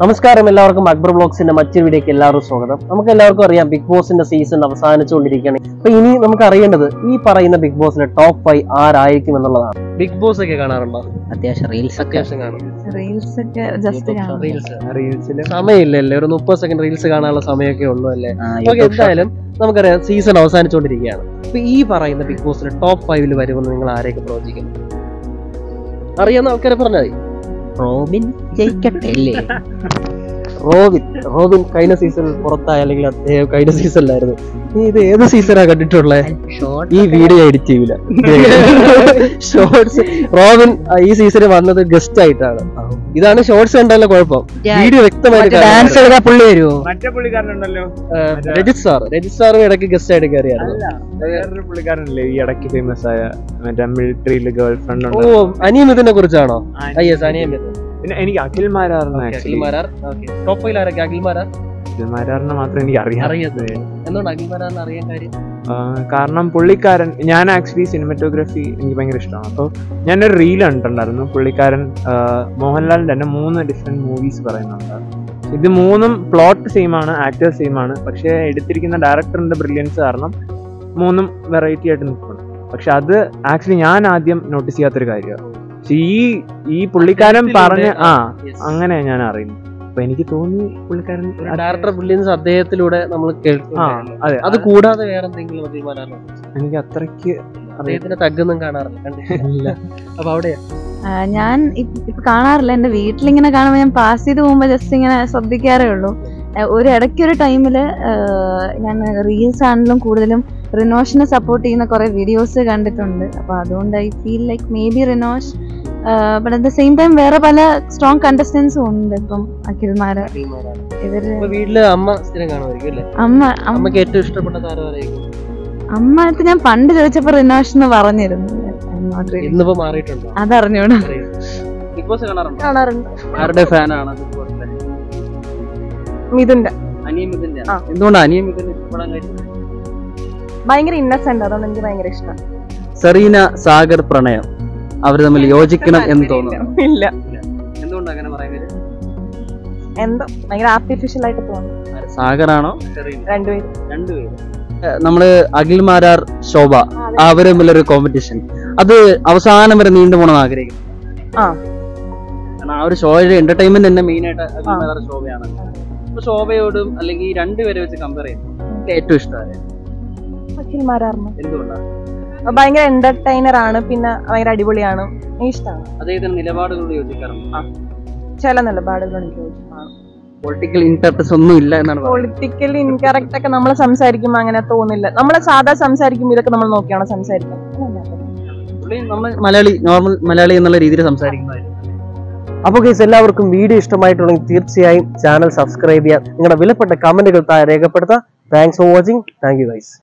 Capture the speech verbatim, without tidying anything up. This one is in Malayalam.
നമസ്കാരം എല്ലാവർക്കും അക്ബർ ബ്ലോഗ്സിന്റെ മറ്റൊരു വീഡിയോക്ക് എല്ലാവരും സ്വാഗതം. നമുക്ക് എല്ലാവർക്കും അറിയാം ബിഗ് ബോസിന്റെ സീസൺ അവസാനിച്ചുകൊണ്ടിരിക്കുകയാണ്. അപ്പൊ ഇനി നമുക്ക് അറിയേണ്ടത് ഈ പറയുന്ന ബിഗ് ബോസിലെ ടോപ്പ് ഫൈവ് ആരായിരിക്കും എന്നുള്ളതാണ്. ബിഗ് ബോസ് ഒക്കെ കാണാറുണ്ടോ? അത്യാവശ്യം റീൽസ് അത്യാവശ്യം കാണും. സമയമില്ലല്ലേ, ഒരു മുപ്പത് സെക്കൻഡ് റീൽസ് കാണാനുള്ള സമയമൊക്കെ ഉള്ളൂ അല്ലേ? എന്തായാലും നമുക്കറിയാം സീസൺ അവസാനിച്ചുകൊണ്ടിരിക്കുകയാണ്. അപ്പൊ ഈ പറയുന്ന ബിഗ് ബോസിലെ ടോപ്പ് ഫൈവില് വരുമെന്ന് നിങ്ങൾ ആരെയൊക്കെ പ്രവചിക്കുന്നു? അറിയാവുന്ന ആൾക്കാരെ പറഞ്ഞാൽ മതി. റോബിൻ ജയിക്കട്ടെ. റോബിൻ റോബിൻ കഴിഞ്ഞ സീസണിൽ പുറത്തായ, അല്ലെങ്കിൽ അദ്ദേഹം കഴിഞ്ഞ സീസണിലായിരുന്നു. നീ ഇത് ഏത് സീസണാ കണ്ടിട്ടുള്ളത്? ഈ വീഡിയോ എഡിറ്റ് ചെയ്യൂല. ഷോർട്സ് റോബിൻ ഈ സീസണിൽ വന്നത് ഗസ്റ്റ് ആയിട്ടാണ്. ഇതാണ് ഷോർട്സ് കണ്ടല്ലോ കുഴപ്പം. വീഡിയോ വ്യക്തമായിട്ട് ഡാൻസ് എടുക്കാൻ പുള്ളി വരുമോ? മറ്റേ പുള്ളിക്കാരനുണ്ടല്ലോ, രജിത് സാർ. രജിത് സാറും ഇടയ്ക്ക് ഗസ്റ്റ് ആയിട്ട് കയറിയായിരുന്നു. വേറൊരു പുള്ളിക്കാരനല്ലേ ഈ ഇടയ്ക്ക് ഫേമസ് ആയ മറ്റേ മിലിറ്ററിയിലെ ഗേൾ ഫ്രണ്ട്. ഓ, അനിയമിതിനെ കുറിച്ചാണോ? അയ്യസ്, അനിയമിത്. പിന്നെ എനിക്ക് അഖിൽ മാരാറിനെ മാത്രമേ എനിക്ക് അറിയാം. കാരണം പുള്ളിക്കാരൻ, ഞാൻ ആക്ച്വലി സിനിമറ്റോഗ്രാഫി എനിക്ക് ഭയങ്കര ഇഷ്ടമാണ്. അപ്പോൾ ഞാനൊരു റീൽ കണ്ടിട്ടുണ്ടായിരുന്നു. പുള്ളിക്കാരൻ മോഹൻലാലിൻ്റെ തന്നെ മൂന്ന് ഡിഫറെൻറ്റ് മൂവീസ് പറയുന്നുണ്ടായിരുന്നു. ഇത് മൂന്നും പ്ലോട്ട് സെയിമാണ്, ആക്ടേഴ്സ് സെയിമാണ്, പക്ഷേ എടുത്തിരിക്കുന്ന ഡയറക്ടറിൻ്റെ ബ്രില്യൻസ് കാരണം മൂന്നും വെറൈറ്റി ആയിട്ട് നിൽക്കുന്നുണ്ട്. പക്ഷെ അത് ആക്ച്വലി ഞാൻ ആദ്യം നോട്ടീസ് ചെയ്യാത്തൊരു കാര്യമാണ്. ഈ ഈ പുള്ളിക്കാരൻ പറഞ്ഞ ആ അങ്ങനെ ഞാൻ അറിയുന്നു. അപ്പൊ എനിക്ക് തോന്നി പുള്ളിക്കാരൻ ഡയറക്ടർ ബ്രില്യൻസ് അദ്ദേഹത്തിലൂടെ നമ്മൾ കേൾക്കും. അത് കൂടാതെ വേറെ എന്തെങ്കിലും എനിക്ക് അത്രയ്ക്ക് അദ്ദേഹത്തിന്റെ തഗ്ഗൊന്നും കാണാറില്ല. അപ്പൊ അവിടെയാ ഞാൻ ഇപ്പൊ കാണാറില്ല. എന്റെ വീട്ടിലിങ്ങനെ കാണുമ്പോ ഞാൻ പാസ് ചെയ്ത് പോകുമ്പോ ജസ്റ്റ് ഇങ്ങനെ ശ്രദ്ധിക്കാറേ ഉള്ളൂ. ഒരു ഇടയ്ക്കൊരു ടൈമില് ഞാൻ റീൽസ് ആണെങ്കിലും കൂടുതലും റിനോഷിനെ സപ്പോർട്ട് ചെയ്യുന്ന കുറെ വീഡിയോസ് കണ്ടിട്ടുണ്ട്. അപ്പൊ അതുകൊണ്ട് I feel like may be Rinosh, but at the same time വേറെ പല സ്ട്രോങ് കണ്ടസ്റ്റൻസും ഉണ്ട്. ഇപ്പം അഖിൽമാര് ഇവര് വീട്ടില് അമ്മ സ്ഥിരം കാണുമായിരിക്കും. അമ്മ അമ്മക്ക് ഏറ്റവും ഇഷ്ടപ്പെട്ട താരമായിരിക്കും. അമ്മക്ക് ഞാൻ പണ്ട് ചോദിച്ചപ്പോ റിനോഷ് എന്ന് പറഞ്ഞിരുന്നു. അതറിഞ്ഞൂടാ. മിഥുന്റെ എന്തുകൊണ്ടാണ് അനിയമിഥുന്റെ ഇഷ്ടപ്പെടാൻ കഴിയുന്നത്? ഭയങ്കര ഇന്നസെന്റ്, അതാണ് എനിക്ക് ഭയങ്കര ഇഷ്ടം. സെറീന സാഗർ പ്രണയം അവർ തമ്മിൽ യോജിക്കണം എന്ന് തോന്നുന്നു. ഇല്ല, എന്തുകൊണ്ടാണ് അങ്ങനെ പറയുന്നത്? എന്തോ ഭയങ്കര ആർട്ടിഫിഷ്യൽ ആയിട്ട് തോന്നുന്നു. സാഗർ ആണോ സെറീന? രണ്ടുപേരും രണ്ടുപേരും നമ്മള് അഖിൽമാരാർ ശോഭ അവർ തമ്മിലൊരു കോമ്പറ്റീഷൻ, അത് അവസാനം വരെ നീണ്ടു പോകണമെന്ന് ആഗ്രഹിക്കുന്നു. ആ ആ ഒരു ഷോയുടെ എന്റർടൈൻമെന്റ് തന്നെ മെയിൻ ആയിട്ട് അഖിൽമാരാർ ശോഭയാണ്. അപ്പൊ ശോഭയോടും അല്ലെങ്കിൽ രണ്ടുപേരെ വെച്ച് കമ്പയർ ചെയ്യുന്നു ഏറ്റവും ഇഷ്ടമായ ഭയങ്കര എന്റർടൈനർ ആണ്. പിന്നെ ഭയങ്കര അടിപൊളിയാണ്, ഇഷ്ടമാണ്. നിലപാടുകളോട് യോജിക്കാറുണ്ട്, ചില നിലപാടുകളോട് യോജിക്കാറുണ്ട്. പൊളിറ്റിക്കൽ ഇൻകറക്റ്റ് ഒന്നും ഇല്ല എന്നാണ്. പൊളിറ്റിക്കൽ ഇൻകറക്റ്റ് ഒക്കെ നമ്മൾ സംസാരിക്കുമ്പോൾ അങ്ങനെ തോന്നില്ല. നമ്മളെ സാധാ സംസാരിക്കുമ്പോൾ ഇതൊക്കെ നമ്മൾ നോക്കിയാണ് സംസാരിക്കുന്നത്. മലയാളി, നോർമൽ മലയാളി എന്നുള്ള രീതിയിൽ സംസാരിക്കുന്നതായിരുന്നു. അപ്പോൾ ഗൈസ്, എല്ലാവർക്കും വീഡിയോ ഇഷ്ടമായിട്ടുണ്ടെങ്കിൽ തീർച്ചയായും ചാനൽ സബ്സ്ക്രൈബ് ചെയ്യാം. നിങ്ങളുടെ വിലപ്പെട്ട കമന്റുകൾ താഴെ രേഖപ്പെടുത്താം. Thanks for watching. Thank you guys.